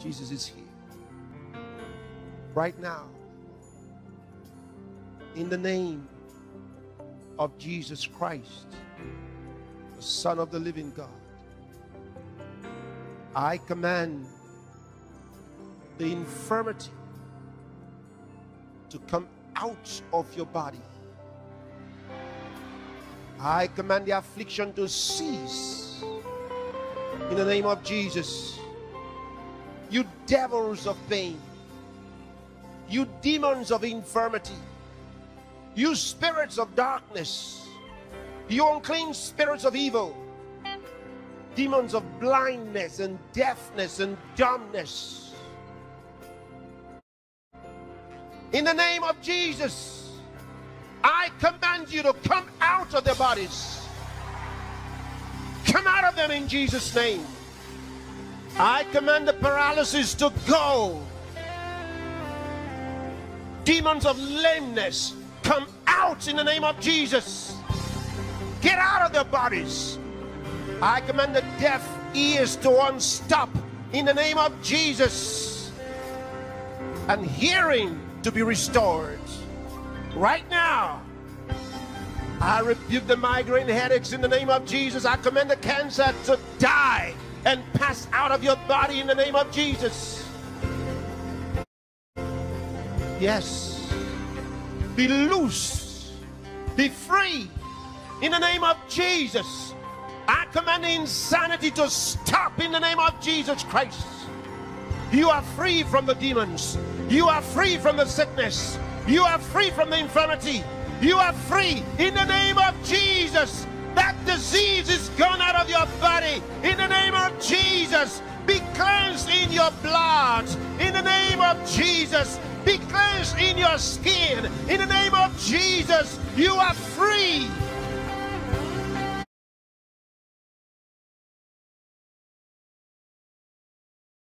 Jesus is here. Right now. In the name of Jesus Christ, the Son of the living God, I command the infirmity to come out of your body. I command the affliction to cease in the name of Jesus. You devils of pain, you demons of infirmity, you spirits of darkness, you unclean spirits of evil, demons of blindness and deafness and dumbness, in the name of Jesus, I command you to come out of their bodies. Come out of them in Jesus' name. I command the paralysis to go. Demons of lameness, come out in the name of Jesus. Get out of their bodies. I command the deaf ears to unstop in the name of Jesus, and hearing to be restored. Right now, I rebuke the migraine headaches in the name of Jesus. I command the cancer to die and pass out of your body in the name of Jesus. Yes. Be loose, be free in the name of Jesus. I command insanity to stop in the name of Jesus Christ. You are free from the demons. You are free from the sickness. You are free from the infirmity. You are free in the name of Jesus. That disease is gone out of your body in the name of Jesus. Be cleansed in your blood in the name of Jesus. Be cleansed in your skin in the name of Jesus. You are free.